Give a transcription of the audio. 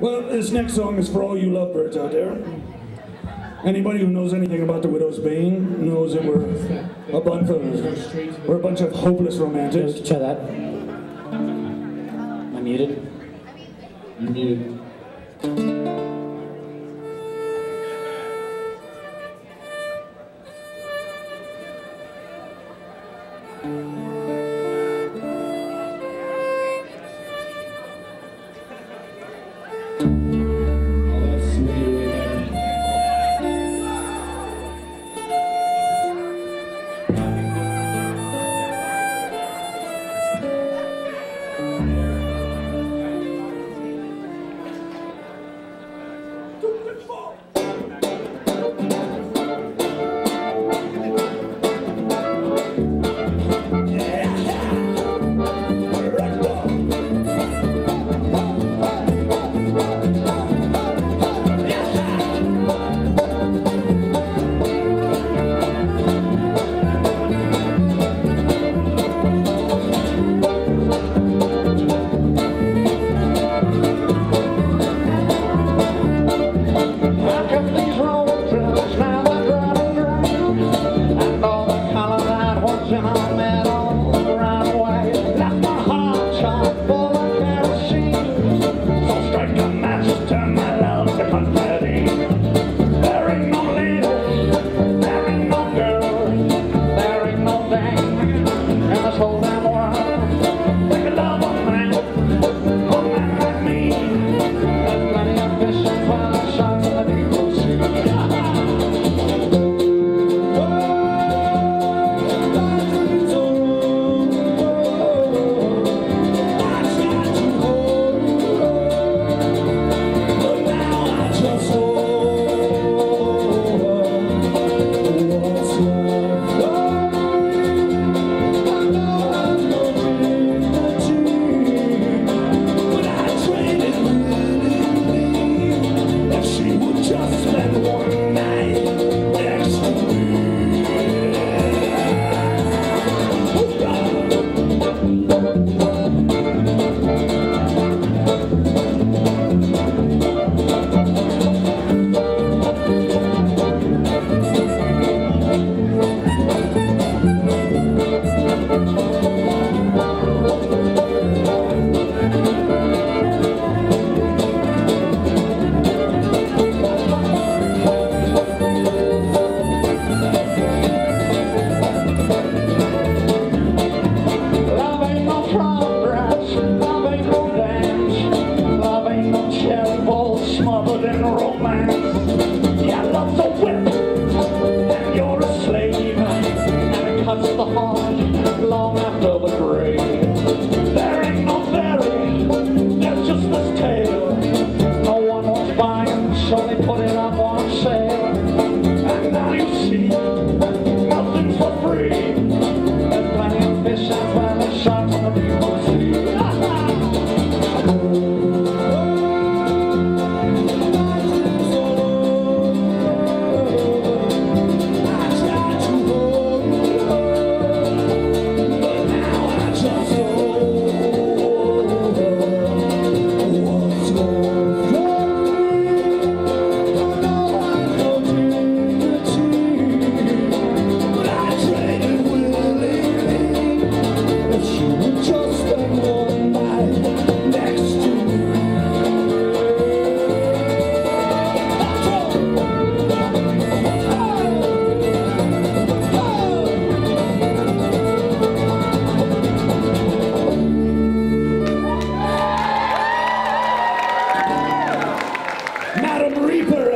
Well, this next song is for all you lovebirds out there. Anybody who knows anything about The Widow's Bane knows that we're a bunch of hopeless romantics. Try that. Am I muted? You're muted. Reaper!